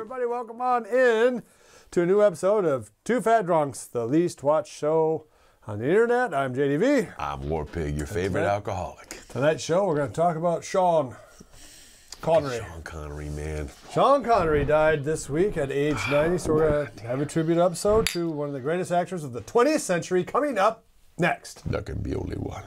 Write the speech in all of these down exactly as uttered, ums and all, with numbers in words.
everybody. Welcome on in to a new episode of Two Fat Drunks, the least watched show on the internet. I'm J D V. I'm Warpig, your favorite tonight, alcoholic. Tonight's show, we're going to talk about Sean Connery. Sean Connery, man. Sean Connery died this week at age ninety, so we're going to have a tribute episode to one of the greatest actors of the twentieth century coming up next. There can be only one.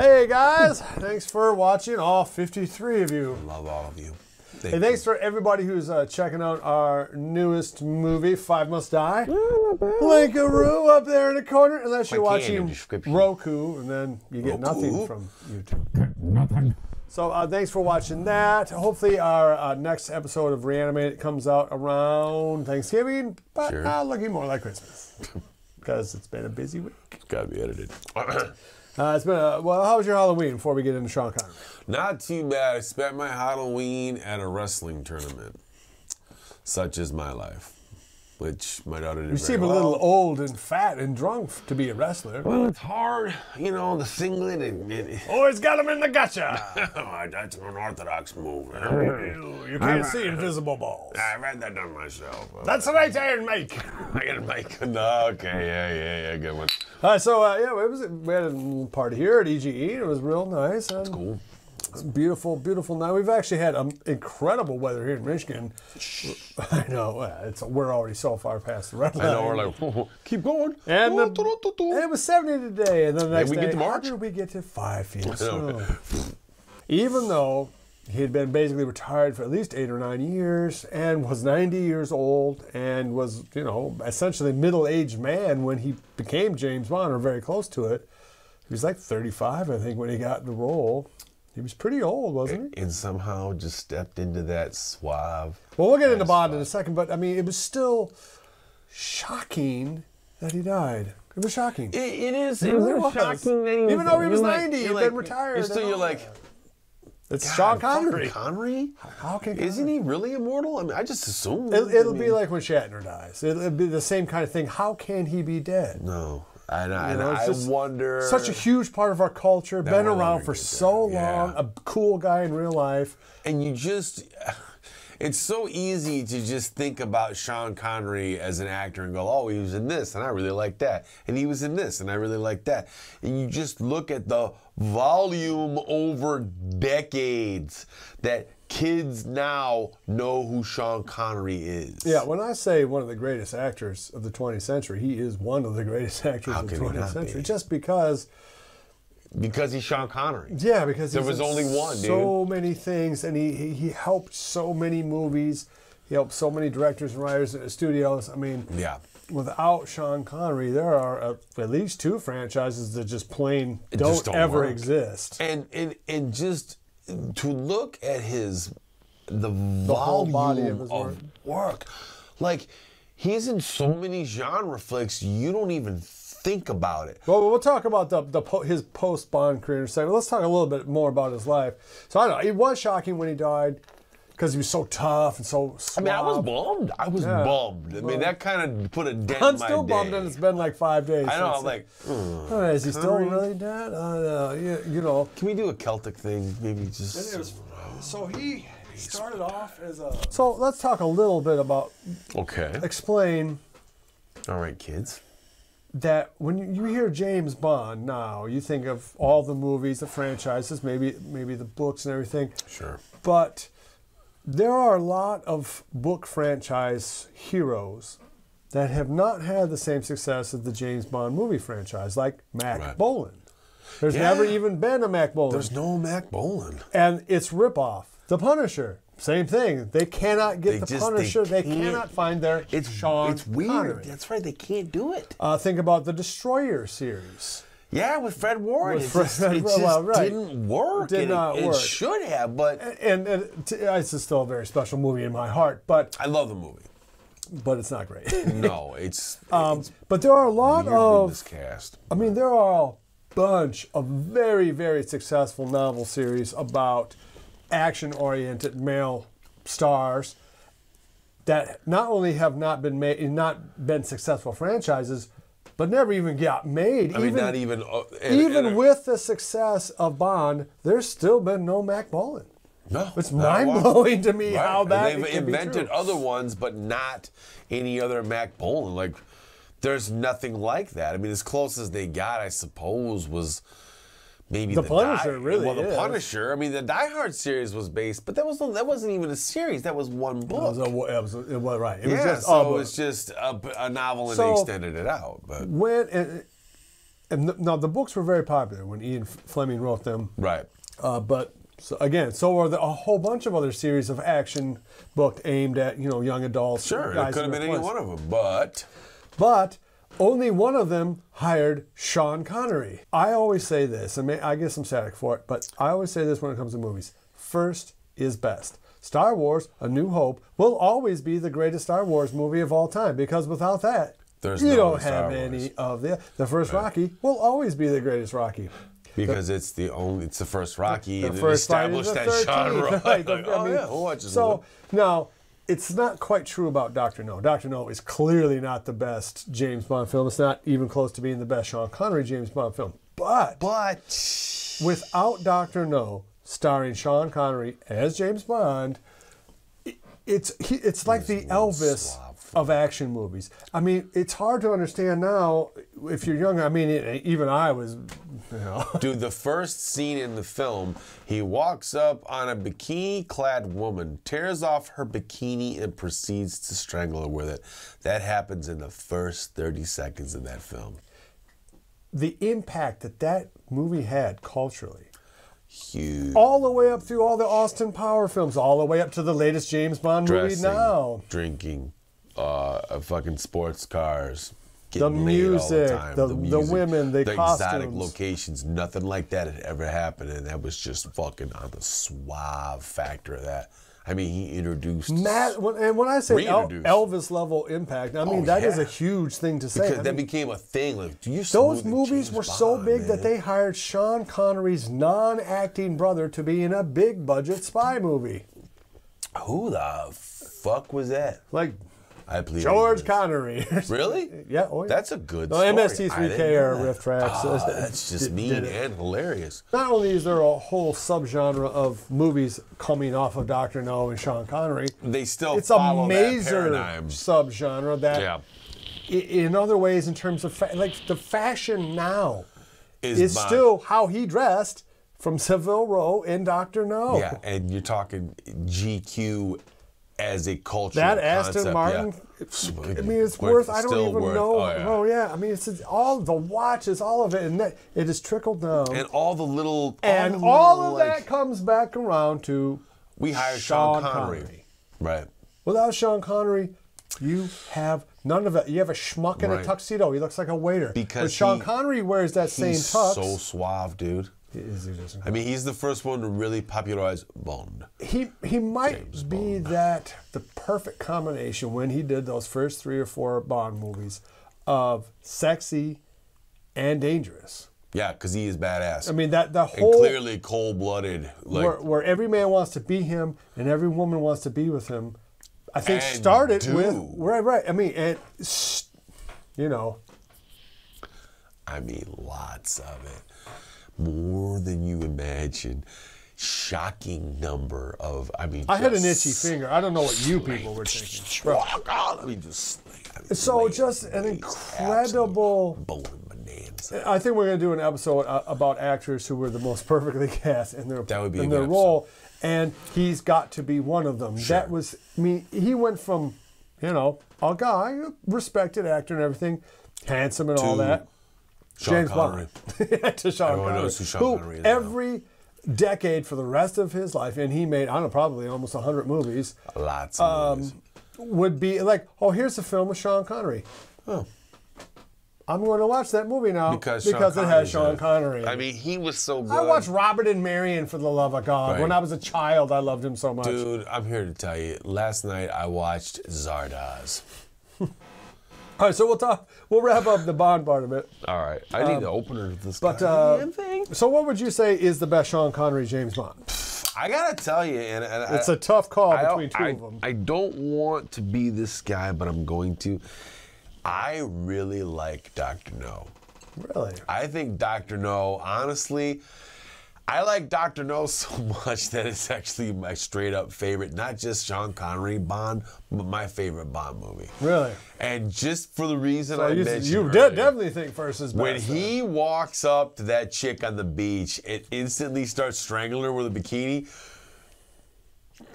Hey guys, thanks for watching, all fifty-three of you. Love all of you. Thank hey, thanks you. for everybody who's uh, checking out our newest movie, Five Must Die. Linkaroo up there in the corner, unless you're watching Roku, and then you get Roku. nothing from YouTube. Nothing. So uh, thanks for watching that. Hopefully our uh, next episode of Reanimated comes out around Thanksgiving, but sure. uh, looking more like Christmas, because it's been a busy week. It's got to be edited. Uh, it's been a, well, how was your Halloween before we get into Sean Connery? Not too bad. I spent my Halloween at a wrestling tournament. Such is my life. Which my daughter did You seem well. a little old and fat and drunk to be a wrestler. Well, it's hard. You know, the singlet and... and oh, it's got him in the gotcha! Nah, that's an orthodox move. You can't see invisible balls. I read that down myself. That's the right Iron Mike. Iron Mike. No, okay, yeah, yeah, yeah, good one. All right, so, uh, yeah, it was, we had a party here at E G E. It was real nice. That's cool. It's a beautiful, beautiful night. We've actually had um, incredible weather here in Michigan. I know. It's, we're already so far past the red line. I know. We're like, oh, keep going. And, oh, the, do, do, do. and it was seventy today. And then the next we day, get to March? How did we get to five feet? So, even though he had been basically retired for at least eight or nine years and was ninety years old and was, you know, essentially a middle-aged man when he became James Bond, or very close to it. He was like thirty-five, I think, when he got the role. He was pretty old, wasn't he? And somehow just stepped into that suave. Well, we'll get into Bond in a second, but I mean, it was still shocking that he died. It was shocking. It, it is. It, it was, was shocking. That he was Even though he was like, ninety, he'd like, been retired. You're still, you're like, it's God, Sean Connery. Connery? How can Connery? Isn't he really immortal? I mean, I just assume. It, it'll I mean, be like when Shatner dies. It'll, it'll be the same kind of thing. How can he be dead? No. And, I, you know, and I wonder... Such a huge part of our culture, been around for so yeah. long, a cool guy in real life. And you just... It's so easy to just think about Sean Connery as an actor and go, oh, he was in this, and I really like that. And he was in this, and I really like that. And you just look at the volume over decades that kids now know who Sean Connery is. Yeah, when I say one of the greatest actors of the twentieth century, he is one of the greatest actors of the twentieth century. Just because... Because he's Sean Connery. Yeah, because there was only one, dude. So many things, and he, he he helped so many movies. He helped so many directors and writers at studios. I mean, yeah. Without Sean Connery, there are a, at least two franchises that just plain don't, just don't ever work. exist. And and and just to look at his the, the volume whole body of, his of work. work, like he's in so many genre flicks, you don't even think about it. Well, we'll talk about the, the po his post-Bond career in a second. Let's talk a little bit more about his life. So I don't know, it was shocking when he died because he was so tough and so suave. I mean, I was bummed. I was yeah. bummed. I mean, that kind of put a dent I'm in my day. I'm still bummed, and it's been like five days. I know, I'm like, oh, is he still really dead? Uh, yeah, you know. Can we do a Celtic thing? Maybe just... It was, so he started off as a... So let's talk a little bit about... Okay. Explain... All right, kids. That when you hear James Bond now, you think of all the movies, the franchises, maybe maybe the books and everything. Sure. But there are a lot of book franchise heroes that have not had the same success as the James Bond movie franchise, like Mack right. Bolan. There's yeah. never even been a Mack Bolan. There's no Mack Bolan. And it's ripoff. The Punisher. Same thing. They cannot get they the just, Punisher. They, they cannot find their it's, Sean It's weird. Connery. That's right. They can't do it. Uh, think about the Destroyer series. Yeah, with Fred Ward. With Fred, it just, it well, just right. didn't work. Did not it, work. It should have, but... And, and, and it's still a very special movie in my heart, but... I love the movie. But it's not great. No, it's... um, it's but there are a lot of... Miscast. I mean, there are a bunch of very, very successful novel series about... action-oriented male stars that not only have not been made, not been successful franchises, but never even got made. I mean, even, not even... Uh, and, even and, uh, with the success of Bond, there's still been no Mack Bolan. No. It's mind-blowing to me right. how that and They've invented other ones, but not any other Mack Bolan. Like, there's nothing like that. I mean, as close as they got, I suppose, was... Maybe the, the Punisher, die, really. Well, the is. Punisher. I mean, the Die Hard series was based, but that was that wasn't even a series. That was one book. It was, a, it was, it was right. It yeah, was just, so oh, it was just a, a novel, and so they extended it out. But when and, and the, now the books were very popular when Ian Fleming wrote them, right? Uh, but so, again, so are the, a whole bunch of other series of action booked aimed at you know young adults. Sure, it could have been any one of them, but but. Only one of them hired Sean Connery. I always say this, and I guess I'm static for it, but I always say this when it comes to movies. First is best. Star Wars: A New Hope will always be the greatest Star Wars movie of all time, because without that, There's you no don't Star have Wars. any of the... The first right. Rocky will always be the greatest Rocky. Because the, it's the only... It's the first Rocky. The, the first established that genre. Right, like, oh, I mean, yeah, who watches So, it? now... It's not quite true about Doctor No. Doctor No is clearly not the best James Bond film. It's not even close to being the best Sean Connery James Bond film. But, but without Doctor No, starring Sean Connery as James Bond, it's it's like the Elvis of action movies. I mean, it's hard to understand now if you're younger. I mean, it, even I was, you know. Dude, the first scene in the film, he walks up on a bikini-clad woman, tears off her bikini, and proceeds to strangle her with it. That happens in the first thirty seconds of that film. The impact that that movie had culturally. Huge. All the way up through all the Austin Powers films, all the way up to the latest James Bond Dressing, movie now. Drinking. Uh, fucking sports cars, the music, all the, time. The, the music, the women, the, the costumes, exotic locations. Nothing like that had ever happened, and that was just fucking on the suave factor of that. I mean, he introduced Matt, and when I say El, Elvis level impact, I mean oh, that yeah. is a huge thing to say. Because I that mean, became a thing. Like, do those movies James were Bond, so big man. that they hired Sean Connery's non-acting brother to be in a big budget spy movie. Who the fuck was that? Like. I George Connery. Really? Yeah. Oh, yeah. That's a good no, story. M S T three K or Riff Tracks. Oh, that's just did, mean did and hilarious. Not only is there a whole subgenre of movies coming off of Doctor No and Sean Connery, they still it's follow a major that subgenre that, yeah. in other ways, in terms of fa like the fashion now, is, is still how he dressed from Savile Row in Doctor No. Yeah, and you're talking G Q. As a culture, that Aston Martin, yeah. I mean, it's worth. I don't even worth, know. Oh yeah. oh yeah, I mean, it's, it's all the watches, all of it, and that, it is trickled down. And all the little, and all, the all little, of like, that comes back around to we hired Sean, Sean Connery. Connery, right? Without Sean Connery, you have none of it. You have a schmuck in right. a tuxedo. He looks like a waiter. Because but Sean he, Connery wears that same tux. So suave, dude. Is, is I mean, he's the first one to really popularize Bond. He he might James be Bond. that the perfect combination when he did those first three or four Bond movies of sexy and dangerous. Yeah, because he is badass. I mean, that the whole and clearly cold-blooded, like where, where every man wants to be him and every woman wants to be with him. I think started do. with right, right. I mean, and you know, I mean, lots of it. More than you imagine. Shocking number of, I mean, I had an itchy finger. I don't know what you people were thinking. Bro. I mean, just, I mean, so just an incredible bowling bonanza. I think we're going to do an episode uh, about actors who were the most perfectly cast in their, that would be in their role. And he's got to be one of them. Sure. That was, I mean, he went from, you know, a guy, respected actor and everything, handsome and to, all that. Sean James Connery. Bond. to Sean Everyone Connery. knows who Sean who Connery is every now. decade for the rest of his life, and he made, I don't know, probably almost a hundred movies. Lots of um, movies. Would be like, oh, here's a film with Sean Connery. Oh. I'm going to watch that movie now because, because it has Sean Connery. I mean, he was so good. I watched Robert and Marion, for the love of God. Right. When I was a child, I loved him so much. Dude, I'm here to tell you, last night I watched Zardoz. All right, so we'll talk. We'll wrap up the Bond part of it. All right, I need um, the opener to this. But uh, so, what would you say is the best Sean Connery James Bond? I gotta tell you, and, and it's I, a tough call I, between two I, of them. I don't want to be this guy, but I'm going to. I really like Doctor No. Really? I think Doctor No, honestly, I like Doctor No so much that it's actually my straight up favorite, not just Sean Connery Bond, but my favorite Bond movie. Really? And just for the reason so I you, mentioned You earlier, definitely think first is best. When he then. walks up to that chick on the beach and instantly starts strangling her with a bikini,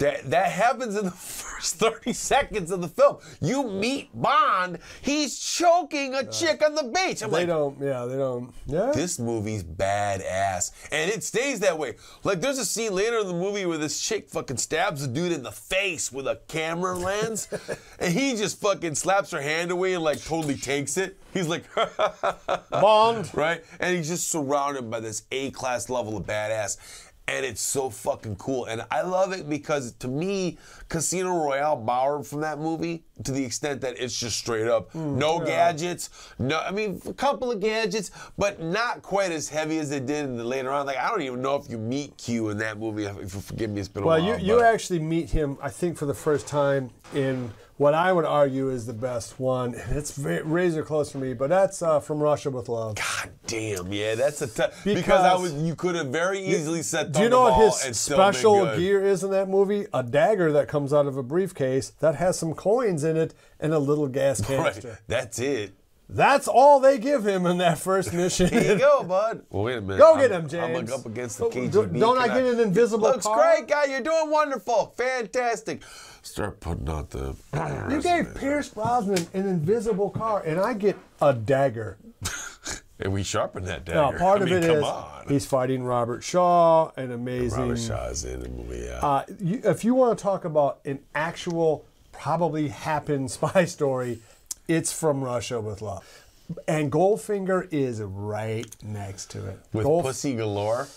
That, that happens in the first thirty seconds of the film. You meet Bond, he's choking a chick on the beach. I'm they like, don't, yeah, they don't. Yeah. This movie's badass. And it stays that way. Like, there's a scene later in the movie where this chick fucking stabs a dude in the face with a camera lens, and he just fucking slaps her hand away and, like, totally takes it. He's like, Bond. Right? And he's just surrounded by this A-class level of badass. And it's so fucking cool. And I love it because, to me, Casino Royale borrowed from that movie to the extent that it's just straight up. Mm, no yeah. gadgets. No, I mean, a couple of gadgets, but not quite as heavy as they did in the later on. Like, I don't even know if you meet Q in that movie. If you forgive me, it's been well, a while. Well, you, you actually meet him, I think, for the first time in what I would argue is the best one. It's very, razor close for me, but that's uh, From Russia with Love. God damn, yeah, that's a tough. Because, because I was, you could have very easily said Thunderball. Do you know what his special gear is in that movie? A dagger that comes out of a briefcase that has some coins in it and a little gas canister. Right. That's it. That's all they give him in that first mission. Here you go, bud. Well, wait a minute. Go I'm, get him, James. I'm up against the K G B. Don't, don't I get I, an invisible looks car? Looks great, guy. You're doing wonderful. Fantastic. Start putting out the... You gave Pierce Brosnan an invisible car, and I get a dagger. And we sharpen that dagger. No, part I of mean, it is on. he's fighting Robert Shaw, an amazing... Robert Shaw is in the movie, yeah. Uh, you, if you want to talk about an actual, probably happened spy story... It's From Russia with Love. And Goldfinger is right next to it. With Gold, Pussy Galore?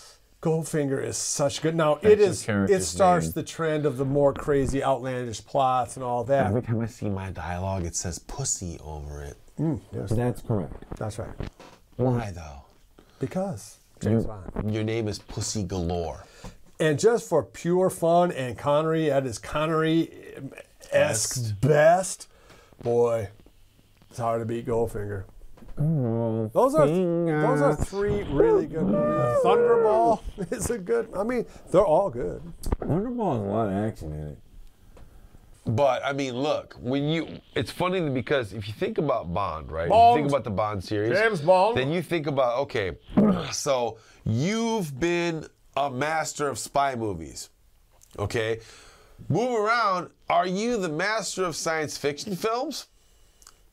Goldfinger is such good. Now, it is, it starts name. the trend of the more crazy, outlandish plots and all that. Every time I see my dialogue, it says pussy over it. Mm, yes. That's correct. That's right. Why, though? Because. James Bond. Your name is Pussy Galore. And just for pure fun and Connery at his Connery-esque best. best, boy... It's hard to beat Goldfinger. Oh, those are those are three really good movies. Thunderball is a good. I mean, they're all good. Thunderball has a lot of action in it. But I mean, look, when you it's funny because if you think about Bond, right? Bond. You think about the Bond series. James Bond. Then you think about okay, so you've been a master of spy movies, okay? Move around. Are you the master of science fiction films?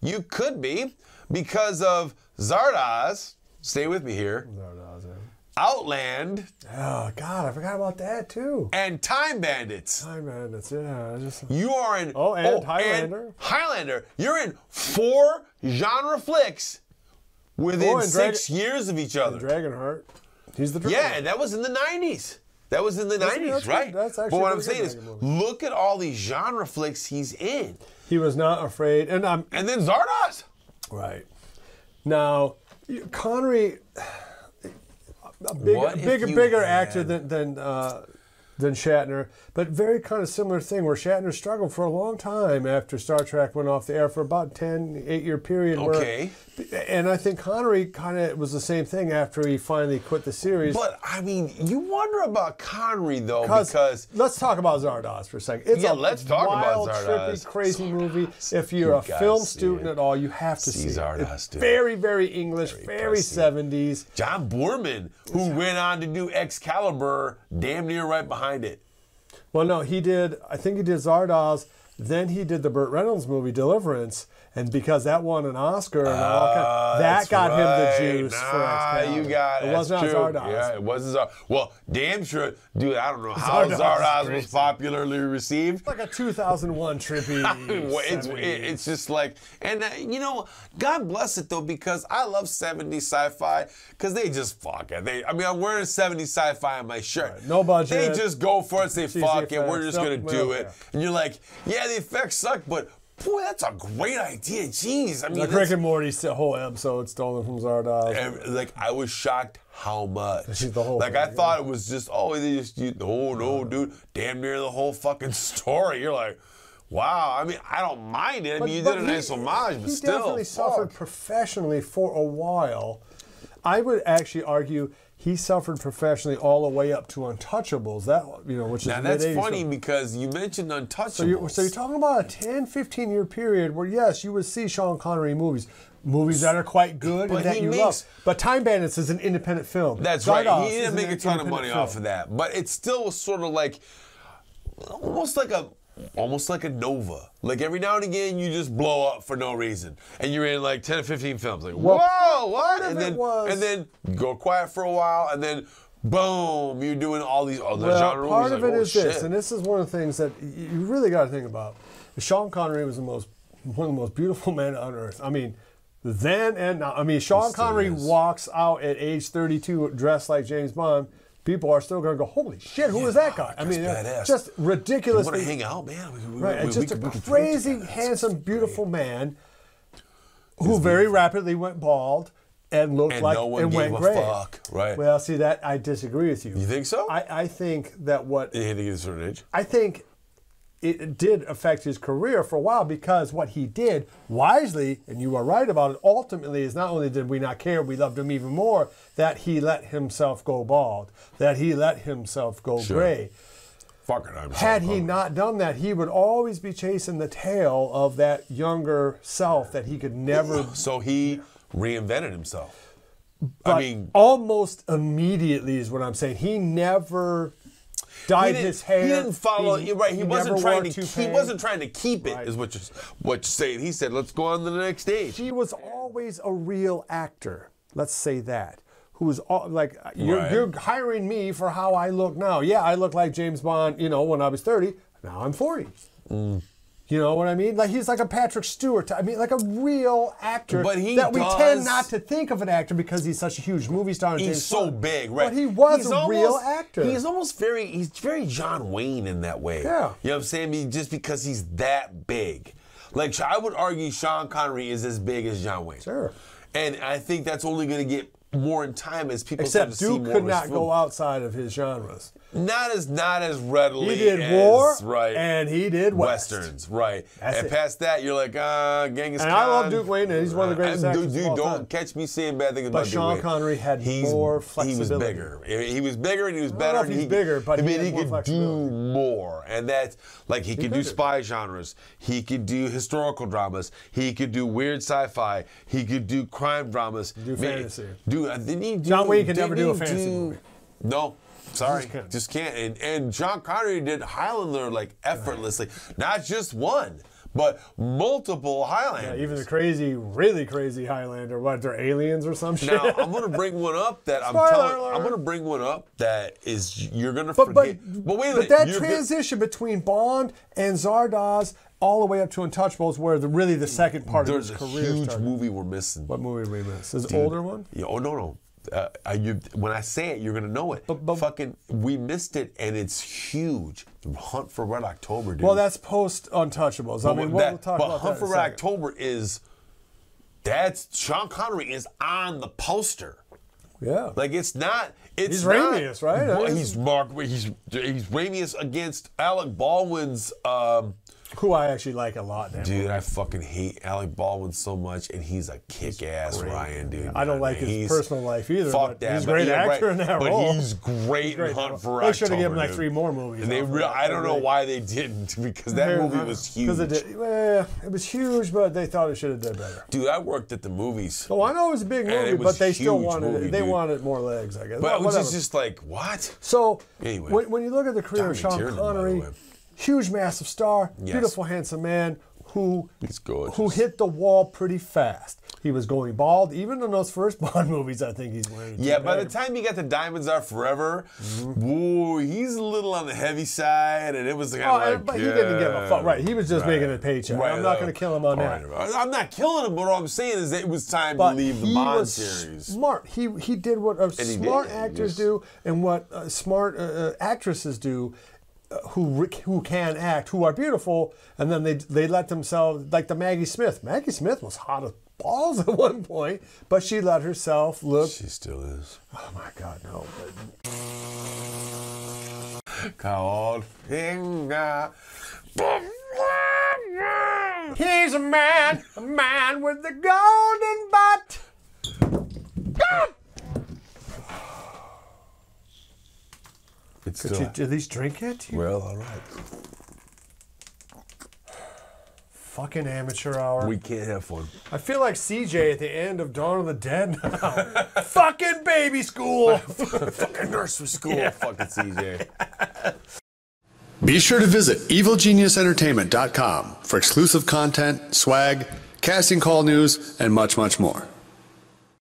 You could be because of Zardoz. Stay with me here. Zardoz, yeah. Outland. Oh, God, I forgot about that, too. And Time Bandits. Time Bandits, yeah. I just... You are in... Oh, and oh, Highlander. And Highlander. You're in four genre flicks within oh, six Dragon... years of each other. And Dragonheart. He's the Dragon. Yeah, and that was in the nineties. That was in the that's, nineties, that's right? That's actually but what I'm saying is, movie. look at all these genre flicks he's in. He was not afraid, and I'm, and then Zardoz. Right. Now, Connery, a bigger, bigger, bigger actor than than, uh, than Shatner, but very kind of similar thing where Shatner struggled for a long time after Star Trek went off the air for about ten, eight year period. Okay. Where, and I think Connery kind of was the same thing after he finally quit the series. But I mean, you wonder about Connery though because let's talk about Zardoz for a second. It's yeah, a let's talk wild, about Zardoz. trippy, crazy Zardoz. movie. If you're you a film student it. at all, you have to see, see Zardoz. It's very, very English, very seventies. John Boorman, who John. went on to do Excalibur, damn near right behind it. Well, no, he did. I think he did Zardoz. Then he did the Burt Reynolds movie Deliverance, and because that won an Oscar, and all kind of, that got right. him the juice nah, for Excalibur. You got it. It was not true. Zardoz. Yeah, it wasn't Zardoz. Well, damn sure, dude. I don't know how Zardoz, Zardoz was popularly received. It's like a two thousand one trippy. well, it's, it, it's just like, and uh, you know, God bless it though, because I love seventies sci-fi, because they just fuck it. They, I mean, I'm wearing seventies sci-fi on my shirt. Right. No budget. They just go for it. They fuck it. We're just gonna do it. And you're like, yeah. The effects suck, but boy, that's a great idea. Jeez, I mean, like Rick and Morty's whole episode stolen from Zardoz. And, like I was shocked how much. The whole like thing, I yeah. thought it was just oh, they just you, oh no, dude, damn near the whole fucking story. You're like, Wow, I mean, I don't mind it. I but, mean, you did a nice homage, but he still. He definitely suffered professionally for a while. I would actually argue he suffered professionally all the way up to Untouchables. That you know, which is now that's funny film. Because you mentioned Untouchables. So you're, so you're talking about a ten, fifteen year period where yes, you would see Sean Connery movies. Movies that are quite good but and that you makes, love. But Time Bandits is an independent film. That's Zardoz right. He didn't make a ton of money film. Off of that. But it still was sort of like, almost like a almost like a Nova. Like every now and again, you just blow up for no reason. And you're in like ten or fifteen films. Like, well, whoa, what? And then, was... and then go quiet for a while and then boom, you're doing all these other well, genre movies. Part of like, it oh, is shit. This, and this is one of the things that you really got to think about. Sean Connery was the most one of the most beautiful men on earth. I mean, then and now. I mean, Sean Connery walks out at age thirty-two dressed like James Bond. People are still going to go, holy shit, who yeah, is that guy? I mean, badass. Just ridiculous. You want to hang out, man? We, we, right, we, just we, a we crazy, handsome, beautiful man who it's very beautiful. Rapidly went bald and looked and like no one and gave went a gray. Fuck, right? Well, see that I disagree with you. You think so? I, I think that what you think it's certain age. I think. It did affect his career for a while because what he did wisely, and you are right about it, ultimately is not only did we not care, we loved him even more, that he let himself go bald, that he let himself go sure. gray. Fuck it, I'm Had he not done that, he would always be chasing the tail of that younger self that he could never... So he reinvented himself. But I mean... almost immediately is what I'm saying. He never... dyed his hair. He didn't follow. He, you're right. He, he wasn't trying to. He wasn't trying to keep it. Right. Is what you're what you're saying. He said, "Let's go on to the next stage." He was always a real actor. Let's say that. Who was all, like, you're, right. you're hiring me for how I look now. Yeah, I look like James Bond. You know, when I was thirty. Now I'm forty. Mm. You know what I mean? Like he's like a Patrick Stewart. I mean, like a real actor but he that we does, tend not to think of an actor because he's such a huge movie star. And he's James so Bond. Big, right? But he was he's a almost, real actor. He's almost very, he's very John Wayne in that way. Yeah. You know what I'm saying? I mean, just because he's that big. Like I would argue, Sean Connery is as big as John Wayne. Sure. And I think that's only going to get more in time as people start to see more. Except Duke could not go outside of his genres. Not as not as readily. He did as, war, right? And he did West. westerns, right? That's and it. Past that, you're like, ah, uh, Genghis and Khan. And I love Duke Wayne, and he's one of the greatest I, actors. Dude, dude don't time. catch me saying bad things about Duke Wayne. But Sean Connery had he's, more flexibility. He was bigger. He was bigger, and he was I don't better. Know if he's he, bigger, but I mean, he, he could do more, and that's like he, he could, could do spy genres. He could do historical dramas. He could do weird sci-fi. He could do crime dramas. Do Man, fantasy. Do, didn't he do John Wayne could never do a fantasy do, movie. No. Sorry, just can't. Just can't. And, and Sean Connery did Highlander like effortlessly, not just one, but multiple Highlanders. Yeah, even the crazy, really crazy Highlander. What? They're aliens or some shit. Now I'm gonna bring one up that I'm telling. I'm gonna bring one up that is you're gonna but, forget. But, but wait a minute. But that transition good. between Bond and Zardoz, all the way up to Untouchables, where the, really the second part There's of his career. There's a huge started. movie we're missing. What movie we missed? This Dude. older one? Yeah, oh no no. Uh, you, when I say it, you're gonna know it. But, but fucking, we missed it, and it's huge. Hunt for Red October, dude. Well, that's post Untouchables. But I mean, that, we'll talk but about Hunt that for Red second. October is that's Sean Connery is on the poster. Yeah, like it's not. It's he's not, Ramius, right? Well, he's Mark. He's he's Ramius against Alec Baldwin's. Um, Who I actually like a lot, now. Dude, I fucking hate Alec Baldwin so much, and he's a kick-ass Ryan, dude. I don't man. like his he's, personal life either. Fuck but that. He's a great yeah, actor right. in that but role. But he's great, he's great in Hunt for October. They should have given him like three more movies. And they re I don't know why they didn't because that They're, movie was huge. Because it, well, it was huge, but they thought it should have done better. Dude, I worked at the movies. Oh, I know it was a big movie, but they still wanted movie, it. They dude. wanted more legs, I guess. But well, it was just like what? So anyway, when, when you look at the career of Sean Connery. Huge, massive star, yes. beautiful, handsome man who who hit the wall pretty fast. He was going bald, even in those first Bond movies. I think he's wearing. Yeah, by the time he got the Diamonds Are Forever, mm-hmm. whoa, he's a little on the heavy side, and it was kind of oh, like. But yeah, he didn't give a fuck. Right, he was just right. making a paycheck. Right, I'm not going to kill him on that. Right. I'm not killing him, but all I'm saying is that it was time but to leave the Bond was series. Smart. He he did what uh, smart did, actors yes. do, and what uh, smart uh, actresses do. Uh, who who can act, who are beautiful, and then they they let themselves like the Maggie Smith. Maggie Smith was hot as balls at one point, but she let herself look. She still is. Oh my God, no! Goldfinger. He's a man, a man with a golden butt. Ah! It's Could still, you at least drink it? You... Well, all right. Fucking amateur hour. We can't have fun. I feel like C J at the end of Dawn of the Dead now. Fucking baby school. Fucking nursery school. Yeah. Fucking C J. Be sure to visit evil genius entertainment dot com for exclusive content, swag, casting call news, and much, much more.